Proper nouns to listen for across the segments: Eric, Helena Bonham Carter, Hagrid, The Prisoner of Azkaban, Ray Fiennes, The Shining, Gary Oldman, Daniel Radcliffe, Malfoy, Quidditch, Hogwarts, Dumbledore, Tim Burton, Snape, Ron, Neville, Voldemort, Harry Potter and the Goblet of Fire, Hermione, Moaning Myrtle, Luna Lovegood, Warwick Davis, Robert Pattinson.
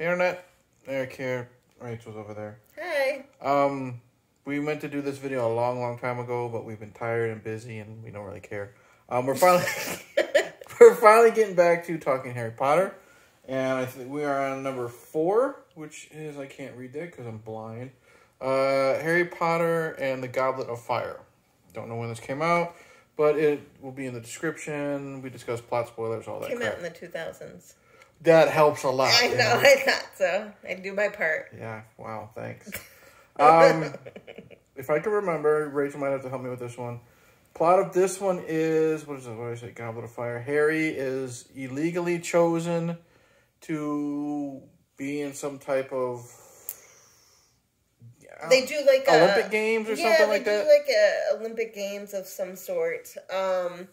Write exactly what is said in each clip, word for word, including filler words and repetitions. Internet, Eric here. Rachel's over there. Hey. Um, we meant to do this video a long, long time ago, but we've been tired and busy, and we don't really care. Um, we're finally we're finally getting back to talking Harry Potter, and I think we are on number four, which is I can't read that because I'm blind. Uh, Harry Potter and the Goblet of Fire. Don't know when this came out, but it will be in the description. We discussed plot spoilers, all that. Came crap. out in the two thousands. That helps a lot. I know, know, I thought so. I do my part. Yeah, wow, thanks. um, if I can remember, Rachel might have to help me with this one. Plot of this one is, what is it, what did I say, Goblet of Fire. Harry is illegally chosen to be in some type of... They do like Olympic a, Games or yeah, something like that? Yeah, they do like a Olympic Games of some sort. Um,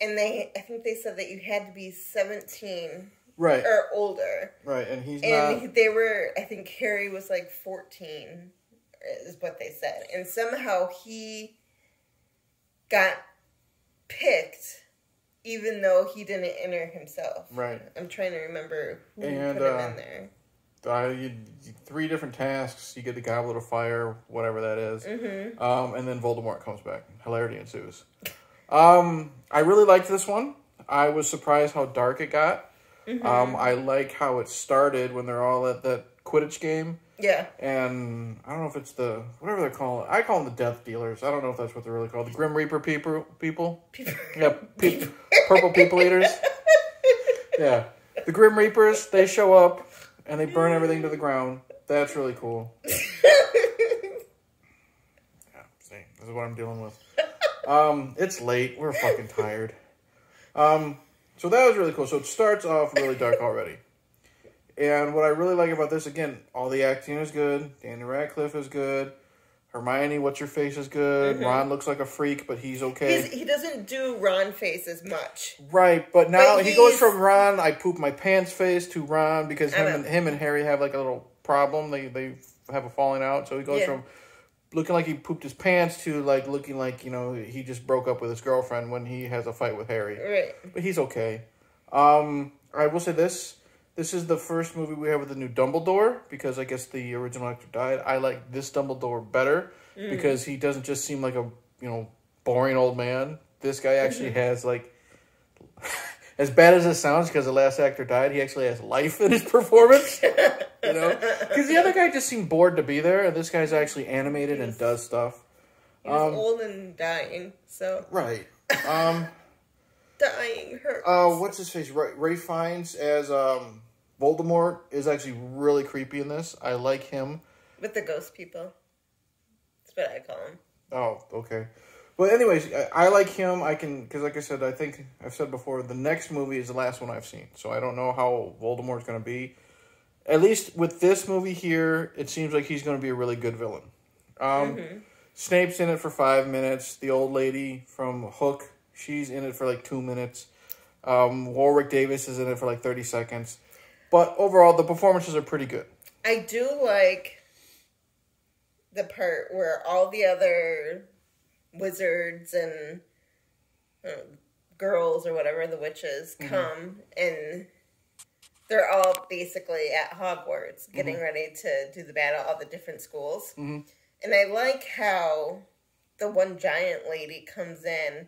and they, I think they said that you had to be seventeen... Right. Or older. Right, and he's and not... they were, I think Harry was like fourteen, is what they said. And somehow he got picked, even though he didn't enter himself. Right. I'm trying to remember who and, put him uh, in there. Uh, you, you, three different tasks. You get the Goblet of Fire, whatever that is. Mm-hmm. um, and then Voldemort comes back. Hilarity ensues. um, I really liked this one. I was surprised how dark it got. Mm-hmm. Um, I like how it started when they're all at that Quidditch game. Yeah. And I don't know if it's the, whatever they're calling it. I call them the Death Dealers. I don't know if that's what they're really called. The Grim Reaper people? People? Yeah. Pe purple People Eaters. Yeah. The Grim Reapers, they show up and they burn everything to the ground. That's really cool. Yeah, see, this is what I'm dealing with. Um, it's late. We're fucking tired. Um... So that was really cool. So it starts off really dark already. And what I really like about this, again, all the acting is good. Daniel Radcliffe is good. Hermione, what's your face is good. Mm-hmm. Ron looks like a freak, but he's okay. He's, he doesn't do Ron face as much. Right, but now but he goes from Ron, I poop my pants face, to Ron, because him and, him and Harry have like a little problem. They, they have a falling out. So he goes yeah. from looking like he pooped his pants to, like, looking like, you know, he just broke up with his girlfriend when he has a fight with Harry. Right. But he's okay. Um, I will say this. This is the first movie we have with the new Dumbledore, because I guess the original actor died. I like this Dumbledore better, mm. because he doesn't just seem like a, you know, boring old man. This guy actually has, like, as bad as it sounds, because the last actor died, he actually has life in his performance. You know, because the other guy just seemed bored to be there, and this guy's actually animated was, and does stuff. He was um, old and dying, so right. Um, dying hurts. Uh, what's his face? Ray, Ray Fiennes as um, Voldemort is actually really creepy in this. I like him. With the ghost people, that's what I call him. Oh, okay. But anyways, I, I like him. I can because, like I said, I think I've said before, the next movie is the last one I've seen, so I don't know how Voldemort's going to be. At least with this movie here, it seems like he's going to be a really good villain. Um, mm-hmm. Snape's in it for five minutes. The old lady from Hook, she's in it for like two minutes. Um, Warwick Davis is in it for like thirty seconds. But overall, the performances are pretty good. I do like the part where all the other wizards and uh, girls or whatever, the witches, mm-hmm. come and... They're all basically at Hogwarts, getting mm-hmm. ready to do the battle, all the different schools. Mm-hmm. And I like how the one giant lady comes in,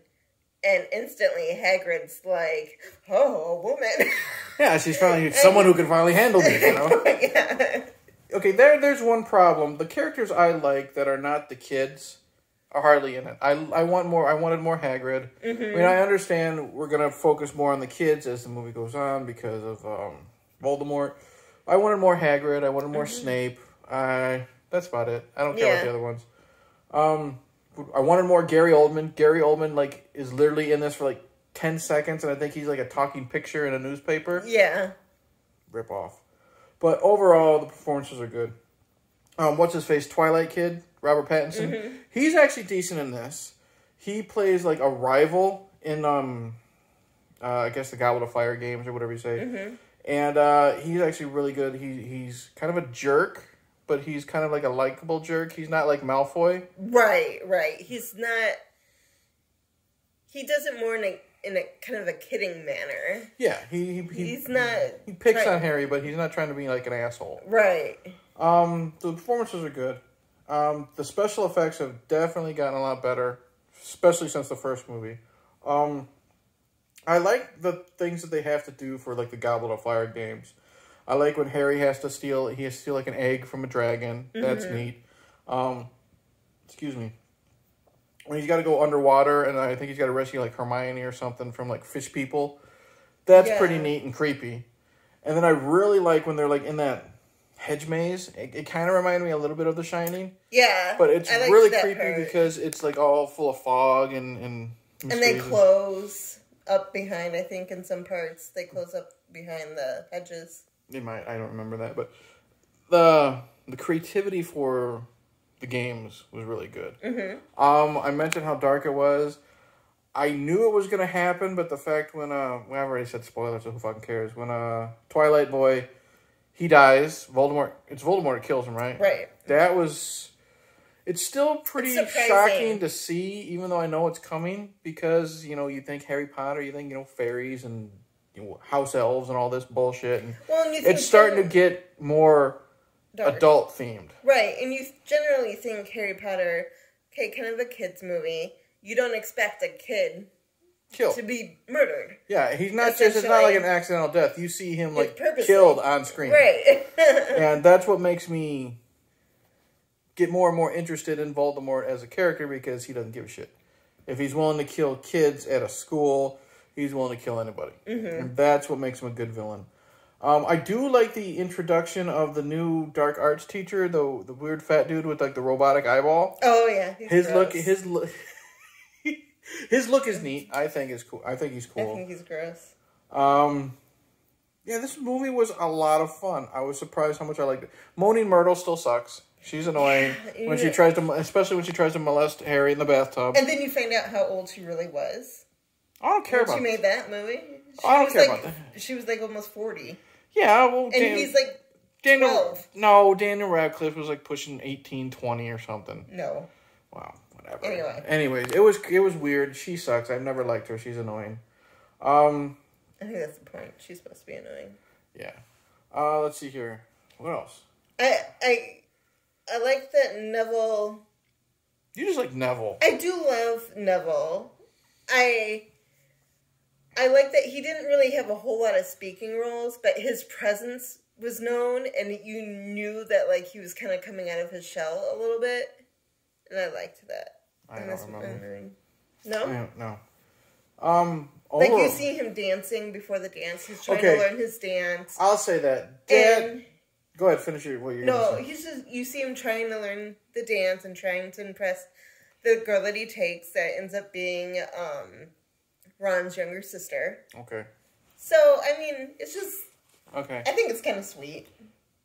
and instantly Hagrid's like, oh, a woman. Yeah, she's finally someone who can finally handle me, you know? Yeah. Okay, there, there's one problem. The characters I like that are not the kids are hardly in it. I, I want more. I wanted more Hagrid. Mm-hmm. I mean, I understand we're gonna focus more on the kids as the movie goes on because of um, Voldemort. I wanted more Hagrid. I wanted more mm-hmm. Snape. I that's about it. I don't care yeah. about the other ones. Um, I wanted more Gary Oldman. Gary Oldman like is literally in this for like ten seconds, and I think he's like a talking picture in a newspaper. Yeah, rip off. But overall, the performances are good. Um, what's his face? Twilight Kid. Robert Pattinson, mm-hmm. he's actually decent in this. He plays like a rival in, um, uh, I guess the Goblet of Fire games or whatever you say. Mm-hmm. And uh, he's actually really good. He he's kind of a jerk, but he's kind of like a likable jerk. He's not like Malfoy. Right, right. He's not. He doesn't more in a kind of a kidding manner. Yeah, he, he he's he, not. He picks on Harry, but he's not trying to be like an asshole. Right. Um, the performances are good. Um, the special effects have definitely gotten a lot better, especially since the first movie. Um, I like the things that they have to do for like the Goblet of Fire games. I like when Harry has to steal. He has to steal like an egg from a dragon. Mm-hmm. That's neat. Um, excuse me. When he's got to go underwater, and I think he's got to rescue, like, Hermione or something from, like, fish people. That's yeah. pretty neat and creepy. And then I really like when they're, like, in that hedge maze. It, it kind of reminded me a little bit of The Shining. Yeah. But it's I really creepy part. Because it's, like, all full of fog and... And, and they close up behind, I think, in some parts. They close up behind the hedges. They might. I don't remember that. But the the creativity for... the games was really good. Mm-hmm. Um, I mentioned how dark it was. I knew it was going to happen, but the fact when... Uh, well, I've already said spoilers, so who fucking cares? When uh, Twilight Boy, he dies. Voldemort... It's Voldemort that kills him, right? Right. That was... It's still pretty it's shocking to see, even though I know it's coming, because, you know, you think Harry Potter, you think, you know, fairies and you know, house elves and all this bullshit. And well, and you think it's starting to get more... dark. Adult themed. Right, and you generally think Harry Potter, okay, kind of a kid's movie, you don't expect a kid killed. To be murdered. Yeah, he's not just, it's not like an accidental death. You see him, like, killed on screen. Right. And that's what makes me get more and more interested in Voldemort as a character because he doesn't give a shit. If he's willing to kill kids at a school, he's willing to kill anybody. Mm-hmm. And that's what makes him a good villain. Um, I do like the introduction of the new dark arts teacher, the the weird fat dude with like the robotic eyeball. Oh yeah, he's his gross. look, his look, his look is neat. I think is cool. I think he's cool. I think he's gross. Um, yeah, this movie was a lot of fun. I was surprised how much I liked it. Moaning Myrtle still sucks. She's annoying yeah, when she tries to, especially when she tries to molest Harry in the bathtub. And then you find out how old she really was. I don't care when about she made that movie. She I don't care like, about that. She was like almost forty. Yeah, well, and Dan he's like Daniel, twelve. No, Daniel Radcliffe was like pushing eighteen, twenty or something. No. Wow, whatever. Anyway. Anyways, it was it was weird. She sucks. I've never liked her. She's annoying. Um, I think that's the point. She's supposed to be annoying. Yeah. Uh, let's see here. What else? I I I like that Neville. You just like Neville. I do love Neville. I. I like that he didn't really have a whole lot of speaking roles, but his presence was known, and you knew that like he was kind of coming out of his shell a little bit, and I liked that. I don't remember. No? I don't, no. Um, like you see him dancing before the dance. He's trying okay. to learn his dance. I'll say that. Dad, and, go ahead, finish your, what you're No, he's just, you see him trying to learn the dance and trying to impress the girl that he takes that ends up being... Um, Ron's younger sister. Okay. So, I mean, it's just... Okay. I think it's kind of sweet.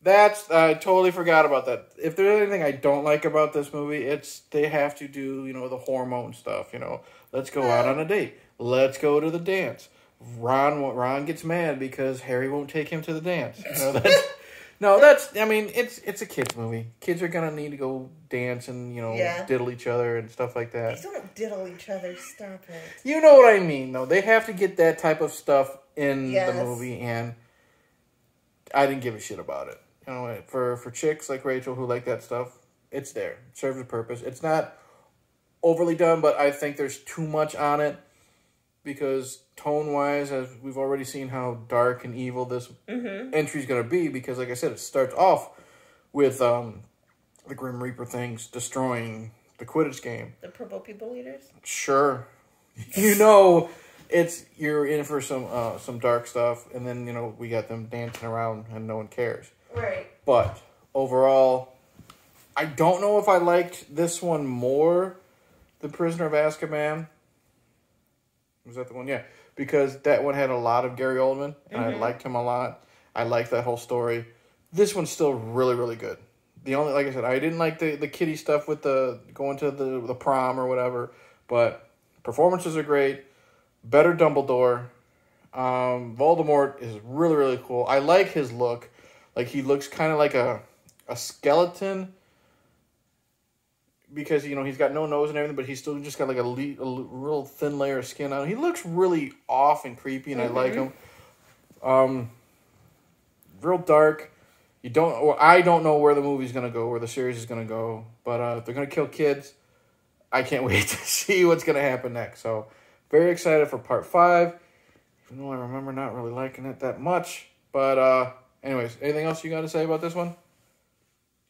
That's... I totally forgot about that. If there's anything I don't like about this movie, it's they have to do, you know, the hormone stuff, you know. Let's go uh, out on a date. Let's go to the dance. Ron Ron gets mad because Harry won't take him to the dance. No, that's... no, that's I mean, it's it's a kid's movie. Kids are going to need to go dance and, you know, yeah. diddle each other and stuff like that. They don't diddle each other. Stop it. You know what I mean, though. They have to get that type of stuff in yes. the movie, and I didn't give a shit about it. You know, for, for chicks like Rachel who like that stuff, it's there. It serves a purpose. It's not overly done, but I think there's too much on it because tone-wise, as we've already seen how dark and evil this mm-hmm. entry's going to be because, like I said, it starts off with... um. The Grim Reaper things destroying the Quidditch game. The Purple People Eaters? Sure. You know, it's you're in for some uh, some dark stuff, and then, you know, we got them dancing around and no one cares. Right. But, overall, I don't know if I liked this one more, The Prisoner of Azkaban. Was that the one? Yeah. Because that one had a lot of Gary Oldman, and mm-hmm. I liked him a lot. I liked that whole story. This one's still really, really good. The only, like I said, I didn't like the, the kiddie stuff with the going to the, the prom or whatever, but performances are great. Better Dumbledore. Um, Voldemort is really, really cool. I like his look. Like, he looks kind of like a, a skeleton because, you know, he's got no nose and everything, but he's still just got like a, le a real thin layer of skin on him. He looks really off and creepy, and mm-hmm. I like him. Um, real dark. You don't. Or I don't know where the movie's gonna go, where the series is gonna go, but uh, if they're gonna kill kids, I can't wait to see what's gonna happen next. So very excited for part five. Even though I remember not really liking it that much, but uh, anyways, anything else you got to say about this one?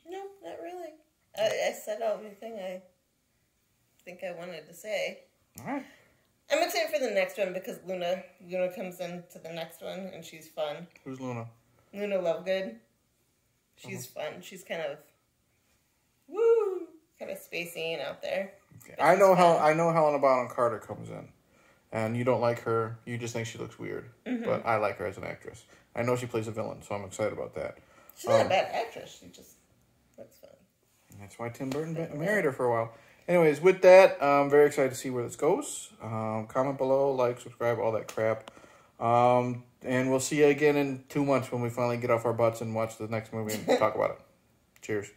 No, not really. I, I said everything I think I wanted to say. All right. I'm excited for the next one because Luna Luna comes into the next one and she's fun. Who's Luna? Luna Lovegood. She's fun. She's kind of woo, kind of spacey and out there. Okay. I know how I know Helena Bonham Carter comes in, and you don't like her. You just think she looks weird, mm-hmm. but I like her as an actress. I know she plays a villain, so I'm excited about that. She's um, not a bad actress. She just looks fun. That's why Tim Burton married bad. her for a while. Anyways, with that, I'm very excited to see where this goes. Um, comment below, like, subscribe, all that crap. Um, and we'll see you again in two months when we finally get off our butts and watch the next movie and talk about it. Cheers.